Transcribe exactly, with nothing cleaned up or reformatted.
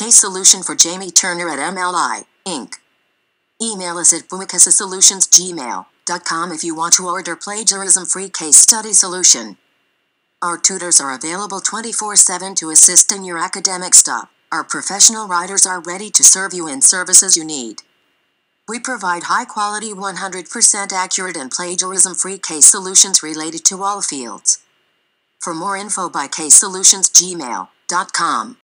Case Solution for Jamie Turner at M L I, Incorporated. Email us at bumikasa solutions at gmail dot com if you want to order plagiarism-free case study solution. Our tutors are available twenty-four seven to assist in your academic stuff. Our professional writers are ready to serve you in services you need. We provide high-quality, one hundred percent accurate and plagiarism-free case solutions related to all fields. For more info, by case solutions gmail dot com.